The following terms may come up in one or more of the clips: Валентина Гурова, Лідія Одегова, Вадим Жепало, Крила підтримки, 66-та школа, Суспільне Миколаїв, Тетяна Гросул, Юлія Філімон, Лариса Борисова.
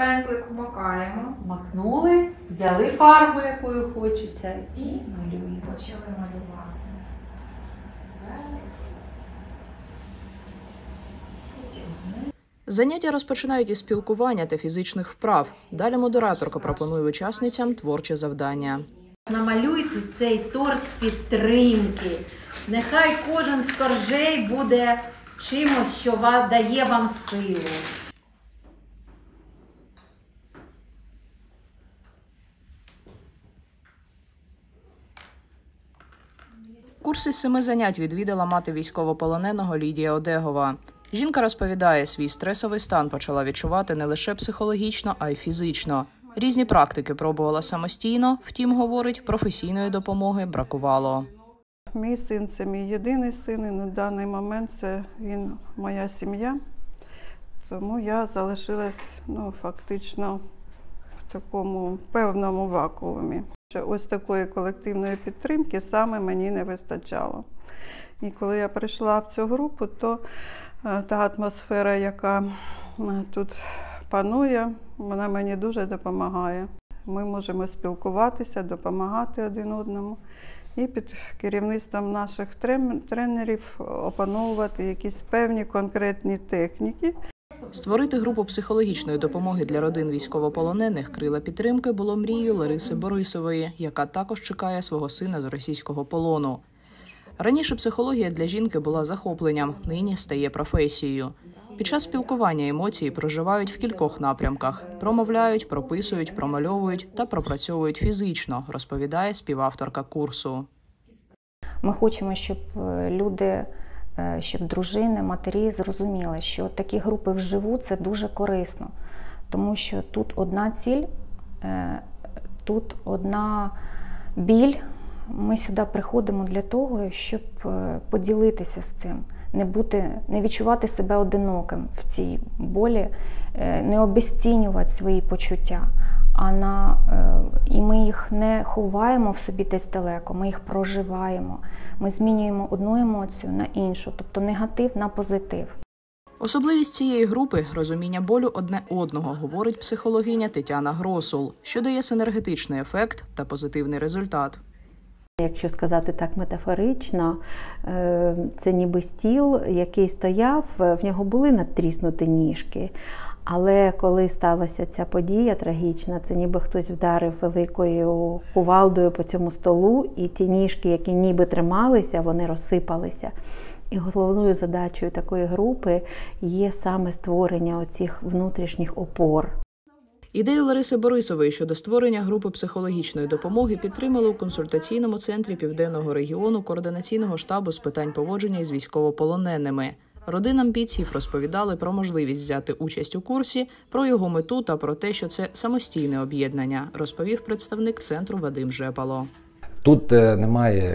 пензлик вмикаємо. Макнули, взяли фарбу, якою хочеться, і малюємо. Почали малювати. Заняття розпочинають із спілкування та фізичних вправ. Далі модераторка пропонує учасницям творче завдання. Намалюйте цей торт підтримки. Нехай кожен з коржей буде чимось, що дає вам силу. Курс із 7 занять відвідала мати військовополоненого Лідія Одегова. Жінка розповідає, свій стресовий стан почала відчувати не лише психологічно, а й фізично. Різні практики пробувала самостійно, втім, говорить, професійної допомоги бракувало. Мій син – це мій єдиний син, і на даний момент це він моя сім'я. Тому я залишилась, фактично в такому певному вакуумі. Ось такої колективної підтримки саме мені не вистачало. І коли я прийшла в цю групу, то та атмосфера, яка тут панує, вона мені дуже допомагає. Ми можемо спілкуватися, допомагати один одному і під керівництвом наших тренерів опановувати якісь певні конкретні техніки. Створити групу психологічної допомоги для родин військовополонених «Крила підтримки» було мрією Лариси Борисової, яка також чекає свого сина з російського полону. Раніше психологія для жінки була захопленням, нині стає професією. Під час спілкування емоції проживають в кількох напрямках. Промовляють, прописують, промальовують та пропрацьовують фізично, розповідає співавторка курсу. Ми хочемо, щоб люди, щоб дружини, матері зрозуміли, що такі групи вживу – це дуже корисно. Тому що тут одна ціль, тут одна біль. Ми сюди приходимо для того, щоб поділитися з цим, не відчувати себе одиноким в цій болі, не обесцінювати свої почуття. І ми їх не ховаємо в собі десь далеко, ми їх проживаємо. Ми змінюємо одну емоцію на іншу, тобто негатив на позитив. Особливість цієї групи – розуміння болю одне одного, говорить психологиня Тетяна Гросул, що дає синергетичний ефект та позитивний результат. Якщо сказати так метафорично, це ніби стіл, який стояв, в нього були надтріснуті ніжки. Але коли сталася ця подія трагічна, це ніби хтось вдарив великою кувалдою по цьому столу, і ті ніжки, які ніби трималися, вони розсипалися. І головною задачею такої групи є саме створення оцих внутрішніх опор. Ідею Лариси Борисової щодо створення групи психологічної допомоги підтримали у консультаційному центрі Південного регіону Координаційного штабу з питань поводження із військовополоненими. Родинам бійців розповідали про можливість взяти участь у курсі, про його мету та про те, що це самостійне об'єднання, розповів представник центру Вадим Жепало. Тут немає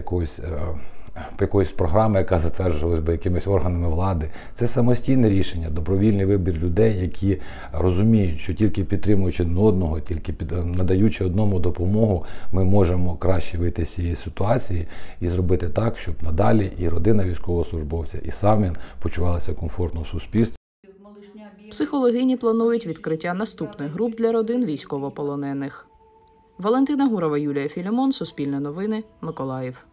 якоїсь програми, яка затверджувалась би якимись органами влади. Це самостійне рішення, добровільний вибір людей, які розуміють, що тільки підтримуючи одного, тільки надаючи одному допомогу, ми можемо краще вийти з цієї ситуації і зробити так, щоб надалі і родина військовослужбовця, і сам він почувалися комфортно в суспільстві. Психологині планують відкриття наступних груп для родин військовополонених. Валентина Гурова, Юлія Філімон, Суспільне новини, Миколаїв.